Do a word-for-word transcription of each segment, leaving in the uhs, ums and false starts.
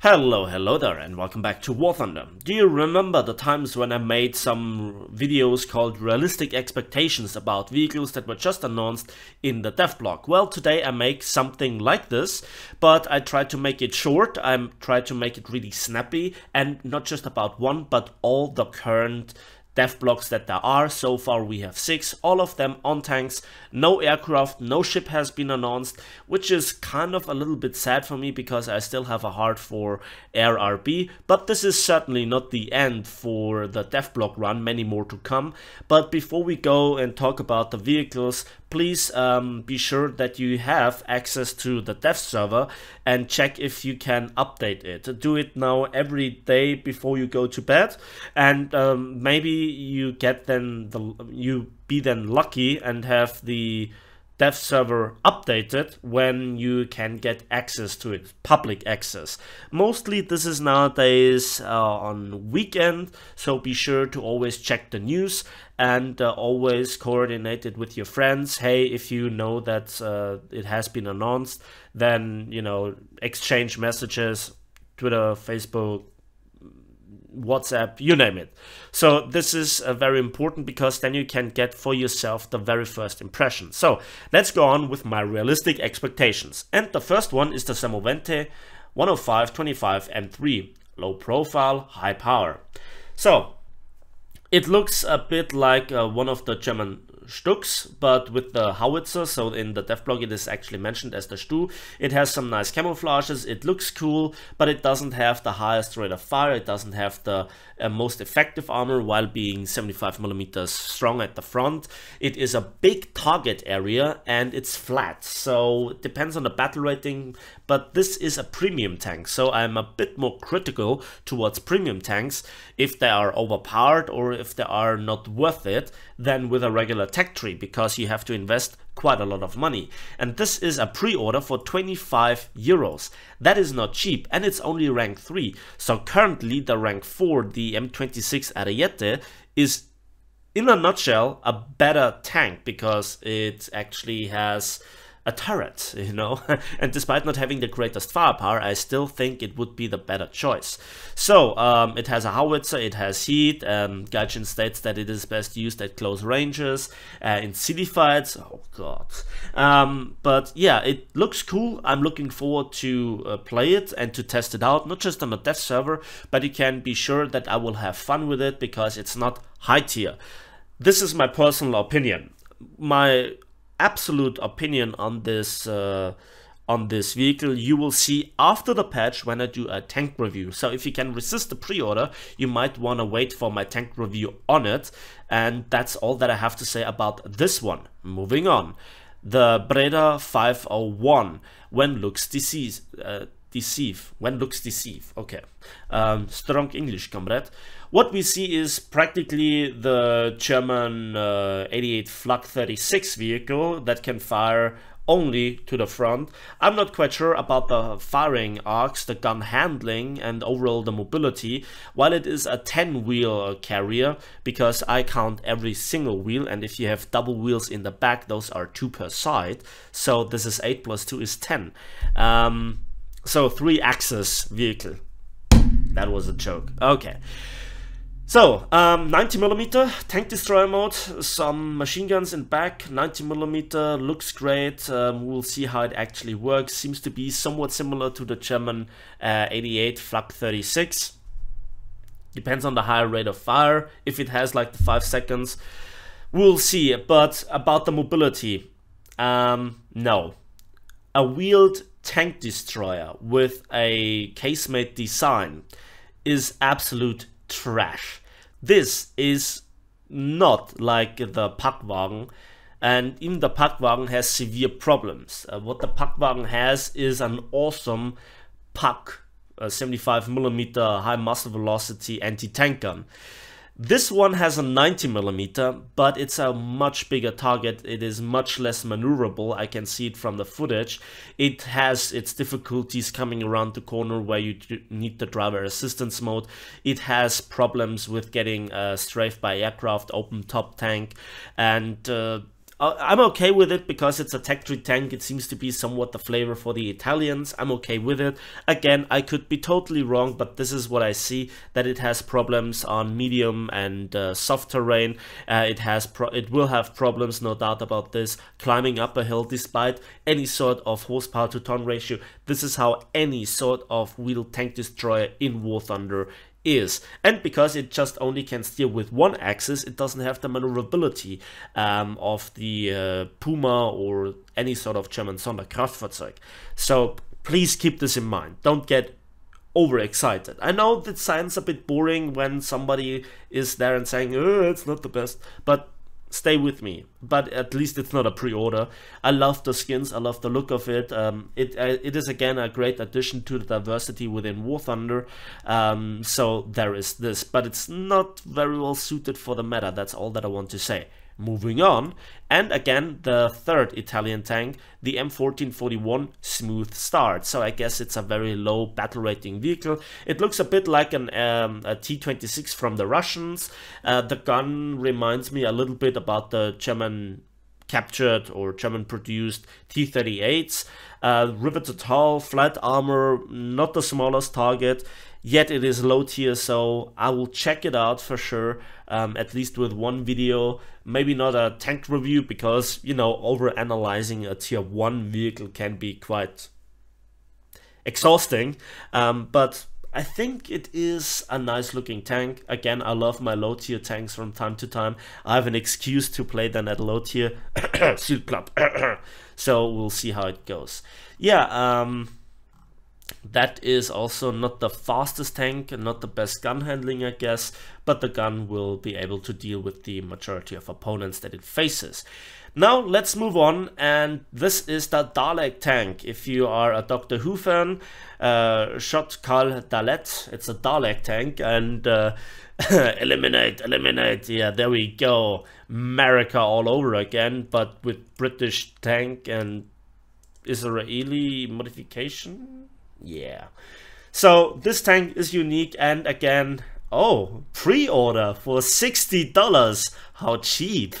Hello, hello there, and welcome back to War Thunder. Do you remember the times when I made some videos called Realistic Expectations about vehicles that were just announced in the dev blog? Well, today I make something like this, but I try to make it short, I try to make it really snappy, and not just about one, but all the current dev blocks that there are. So far we have six, all of them on tanks, no aircraft, no ship has been announced, which is kind of a little bit sad for me because I still have a heart for A R B, but this is certainly not the end for the dev block run, many more to come. But before we go and talk about the vehicles, please um, be sure that you have access to the dev server and check if you can update it. Do it now every day before you go to bed, and um, maybe you get then the you be then lucky and have the dev server updated when you can get access to it, public access. Mostly this is nowadays uh, on weekend, so be sure to always check the news and uh, always coordinate it with your friends. Hey, if you know that uh, it has been announced, then, you know, exchange messages, Twitter, Facebook, WhatsApp, you name it. So this is uh, very important because then you can get for yourself the very first impression. So let's go on with my realistic expectations. And the first one is the Semovente one oh five twenty-five M three. Low profile, high power. So it looks a bit like uh, one of the German Stuks, but with the howitzer. So in the dev blog it is actually mentioned as the Stu. It has some nice camouflages, it looks cool, but it doesn't have the highest rate of fire, it doesn't have the uh, most effective armor while being seventy-five millimeters strong at the front. It is a big target area and it's flat, so it depends on the battle rating, but this is a premium tank, so I'm a bit more critical towards premium tanks. If they are overpowered or if they are not worth it, than with a regular tech tree, because you have to invest quite a lot of money. And this is a pre-order for twenty-five euros. That is not cheap, and it's only rank three. So currently the rank four, the M twenty-six Ariete, is in a nutshell a better tank because it actually has a turret, you know, and despite not having the greatest firepower, I still think it would be the better choice. So um, it has a howitzer, it has heat, um, Gaijin states that it is best used at close ranges, uh, in city fights, oh god. Um, but yeah, it looks cool, I'm looking forward to uh, play it and to test it out, not just on the dev server, but you can be sure that I will have fun with it because it's not high tier. This is my personal opinion. My absolute opinion on this uh, on this vehicle you will see after the patch when I do a tank review. So if you can resist the pre-order, you might want to wait for my tank review on it, and that's all that I have to say about this one. Moving on, the Breda five oh one, when looks deceive, uh, deceive when looks deceive, okay, um, strong English comrade. What we see is practically the German uh, eighty-eight Flak thirty-six vehicle that can fire only to the front. I'm not quite sure about the firing arcs, the gun handling, and overall the mobility, while it is a ten wheel carrier, because I count every single wheel, and if you have double wheels in the back, those are two per side, so this is eight plus two is ten. Um, so three axis vehicle. That was a joke. Okay. So, um, ninety millimeter, tank destroyer mode, some machine guns in back, ninety millimeter, looks great, um, we'll see how it actually works. Seems to be somewhat similar to the German uh, eighty-eight Flak thirty-six, depends on the higher rate of fire, if it has like the five seconds, we'll see. But about the mobility, um, no. A wheeled tank destroyer with a casemate design is absolute trash. This is not like the Pakwagen, and even the Pakwagen has severe problems. Uh, what the Pakwagen has is an awesome Pak, uh, seventy-five millimeter high muzzle velocity anti-tank gun. This one has a ninety millimeter, but it's a much bigger target, it is much less maneuverable, I can see it from the footage. It has its difficulties coming around the corner where you need the driver assistance mode. It has problems with getting uh, strafed by aircraft, open top tank, and uh, Uh, I'm okay with it because it's a tech three tank. It seems to be somewhat the flavor for the Italians. I'm okay with it. Again, I could be totally wrong, but this is what I see, that it has problems on medium and uh, soft terrain. Uh, it has pro it will have problems, no doubt about this, climbing up a hill despite any sort of horsepower to ton ratio. This is how any sort of wheeled tank destroyer in War Thunder is. And because it just only can steer with one axis, it doesn't have the maneuverability um, of the uh, Puma or any sort of German Sonderkraftfahrzeug. So please keep this in mind. Don't get overexcited. I know that sounds a bit boring when somebody is there and saying, oh, it's not the best, but stay with me. But at least it's not a pre-order. I love the skins, I love the look of it. Um, it, uh, it is again a great addition to the diversity within War Thunder. Um, so there is this, but it's not very well suited for the meta. That's all that I want to say. Moving on, and again the third Italian tank, the M fourteen forty-one Smooth Start. So I guess it's a very low battle rating vehicle. It looks a bit like an um, a T twenty-six from the Russians. Uh, the gun reminds me a little bit about the German captured or German produced T thirty-eights. Uh, riveted hull, flat armor, not the smallest target. Yet it is low tier, so I will check it out for sure, um, at least with one video. Maybe not a tank review, because, you know, over-analyzing a tier one vehicle can be quite exhausting. Um, but I think it is a nice looking tank. Again, I love my low tier tanks from time to time. I have an excuse to play them at low tier. Shield club. So we'll see how it goes. Yeah, um... that is also not the fastest tank, not the best gun handling, I guess, but the gun will be able to deal with the majority of opponents that it faces. Now let's move on, and this is the Dalet tank. If you are a Doctor Who fan, uh, shot Karl Dalet, it's a Dalet tank, and uh, eliminate, eliminate, yeah, there we go, America all over again, but with British tank and Israeli modification? Yeah. So this tank is unique, and again, oh, pre-order for sixty dollars. How cheap.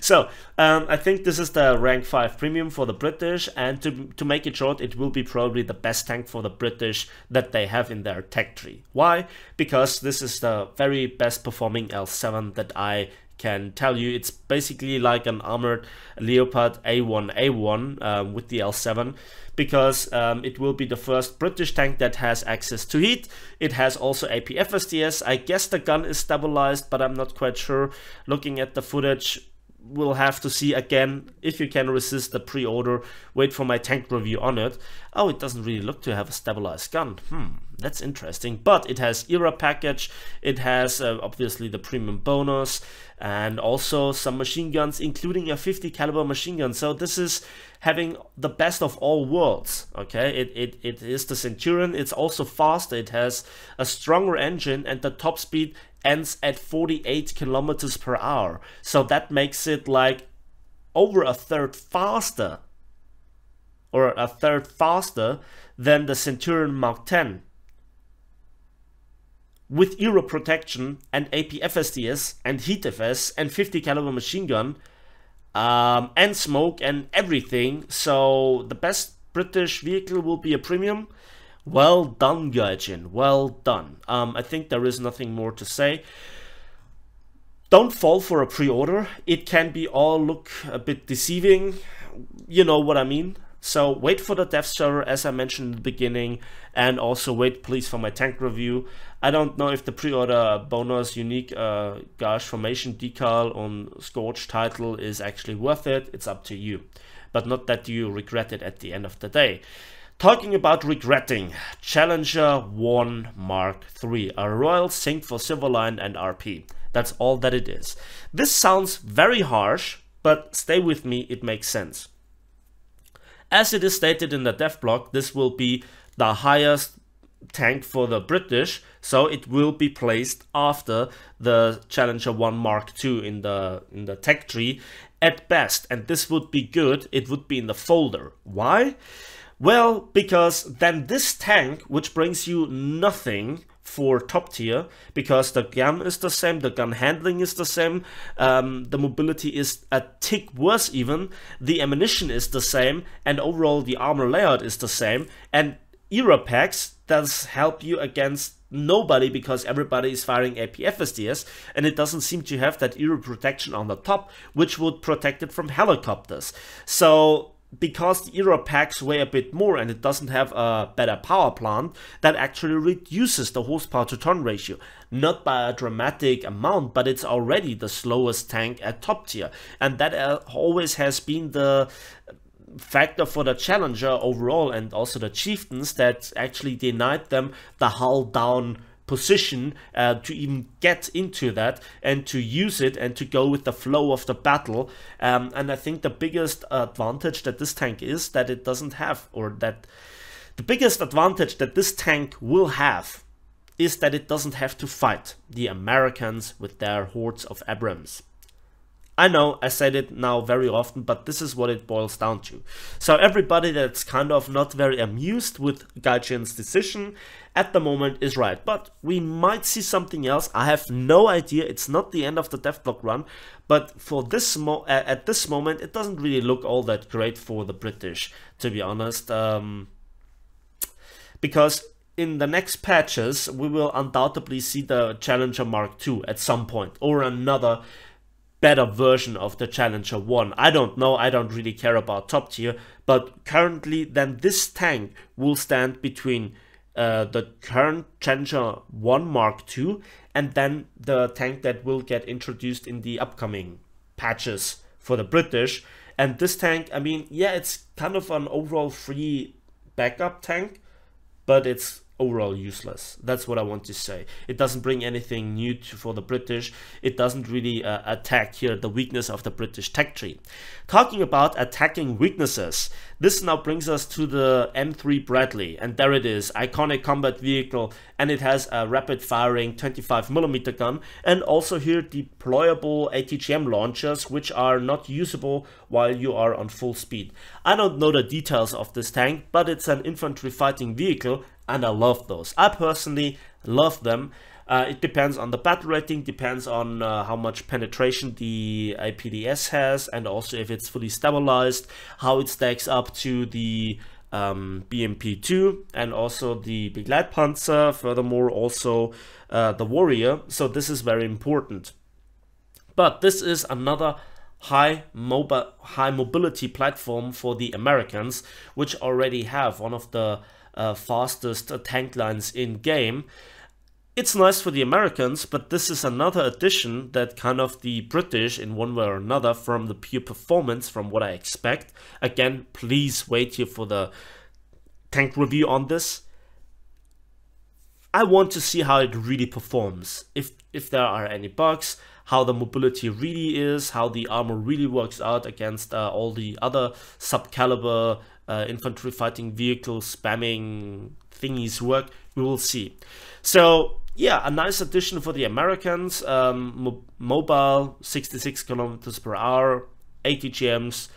So um, I think this is the rank five premium for the British, and to, to make it short, it will be probably the best tank for the British that they have in their tech tree. Why? Because this is the very best performing L seven that I can tell you. It's basically like an armored Leopard A one A one um, with the L seven, because um, it will be the first British tank that has access to heat. It has also A P F S D S. I guess the gun is stabilized, but I'm not quite sure. Looking at the footage, we'll have to see. Again, if you can resist the pre-order, wait for my tank review on it. Oh, it doesn't really look to have a stabilized gun. Hmm, that's interesting. But it has era package, it has uh, obviously the premium bonus, and also some machine guns, including a fifty caliber machine gun. So this is having the best of all worlds. Okay, it, it, it is the Centurion. It's also faster, it has a stronger engine, and the top speed ends at forty-eight kilometers per hour. So that makes it like over a third faster, or a third faster than the Centurion Mark ten. With Aero protection and A P F S D S and HEATFS and fifty caliber machine gun, um, and smoke and everything. So the best British vehicle will be a premium. Well done, Gaijin. Well done. Um, I think there is nothing more to say. Don't fall for a pre-order. It can be all look a bit deceiving. You know what I mean. So wait for the dev server, as I mentioned in the beginning, and also wait, please, for my tank review. I don't know if the pre-order bonus, unique uh, Gauge formation decal on Scorch title is actually worth it. It's up to you. But not that you regret it at the end of the day. Talking about regretting, Challenger one Mark three, a royal sink for Silverline and R P. That's all that it is. This sounds very harsh, but stay with me, it makes sense. As it is stated in the dev blog, this will be the highest tank for the British, so it will be placed after the Challenger one Mark two in the, in the tech tree at best. And this would be good, it would be in the folder. Why? Well, because then this tank, which brings you nothing, for top tier, because the gun is the same, the gun handling is the same, um, the mobility is a tick worse even, the ammunition is the same, and overall the armor layout is the same, and era packs does help you against nobody because everybody is firing A P F S D S, and it doesn't seem to have that era protection on the top, which would protect it from helicopters. So because the era packs weigh a bit more and it doesn't have a better power plant, that actually reduces the horsepower to ton ratio. Not by a dramatic amount, but it's already the slowest tank at top tier. And that uh, always has been the factor for the Challenger overall, and also the Chieftains, that actually denied them the hull down position uh, to even get into that and to use it and to go with the flow of the battle. Um, and I think the biggest advantage that this tank is that it doesn't have, or that the biggest advantage that this tank will have is that it doesn't have to fight the Americans with their hordes of Abrams. I know I said it now very often, but this is what it boils down to. So everybody that's kind of not very amused with Gaijin's decision at the moment is right. But we might see something else. I have no idea. It's not the end of the devlog run. But for this mo at this moment, it doesn't really look all that great for the British, to be honest. Um, because in the next patches, we will undoubtedly see the Challenger Mark two at some point, or another better version of the Challenger one. I don't know, I don't really care about top tier, but currently then this tank will stand between uh, the current Challenger one Mark two and then the tank that will get introduced in the upcoming patches for the British. And this tank, I mean, yeah, it's kind of an overall free backup tank, but it's overall useless. That's what I want to say. It doesn't bring anything new to, for the British. It doesn't really uh, attack here the weakness of the British tech tree. Talking about attacking weaknesses, this now brings us to the M three Bradley, and there it is, iconic combat vehicle, and it has a rapid firing twenty-five millimeter gun, and also here deployable A T G M launchers, which are not usable while you are on full speed. I don't know the details of this tank, but it's an infantry fighting vehicle, and I love those. I personally love them. Uh, it depends on the battle rating, depends on uh, how much penetration the A P D S has, and also if it's fully stabilized, how it stacks up to the um, B M P two, and also the Begleitpanzer, furthermore also uh, the Warrior. So this is very important. But this is another High, mobi high mobility platform for the Americans, which already have one of the uh, fastest tank lines in game. It's nice for the Americans, but this is another addition that kind of the British, in one way or another, from the pure performance, from what I expect. Again, please wait here for the tank review on this. I want to see how it really performs, if if there are any bugs, how the mobility really is, how the armor really works out against uh, all the other sub-caliber uh, infantry fighting vehicle spamming thingies work. We will see. So yeah, a nice addition for the Americans. Um, mo mobile, sixty-six kilometers per hour, A T G Ms,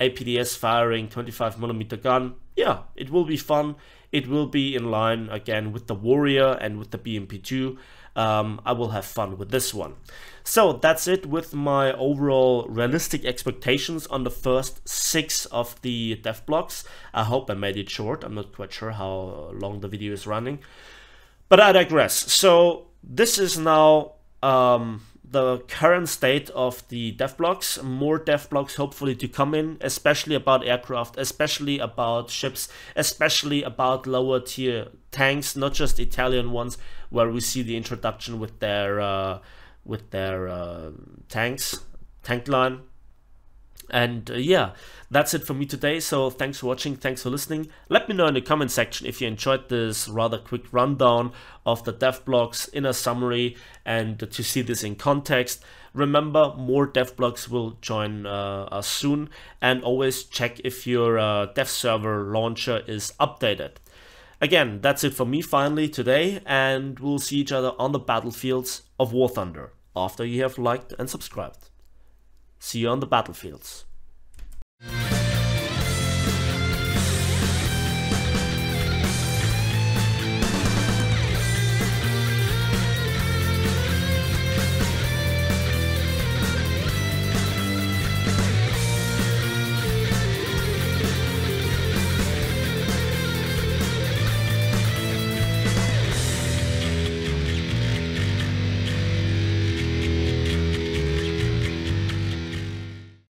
A P D S firing, twenty-five millimeter gun. Yeah, it will be fun. It will be in line again with the Warrior and with the B M P two. Um, I will have fun with this one. So that's it with my overall realistic expectations on the first six of the dev blocks. I hope I made it short. I'm not quite sure how long the video is running, but I digress. So this is now um, the current state of the dev blocks. More dev blocks hopefully to come in, especially about aircraft, especially about ships, especially about lower tier tanks, not just Italian ones, where we see the introduction with their uh, with their uh, tanks, tank line. And uh, yeah, that's it for me today. So thanks for watching, thanks for listening. Let me know in the comment section if you enjoyed this rather quick rundown of the dev blocks in a summary, and to see this in context. Remember, more dev blocks will join uh, us soon, and always check if your uh, dev server launcher is updated. Again, that's it for me finally today, and we'll see each other on the battlefields of War Thunder after you have liked and subscribed. See you on the battlefields.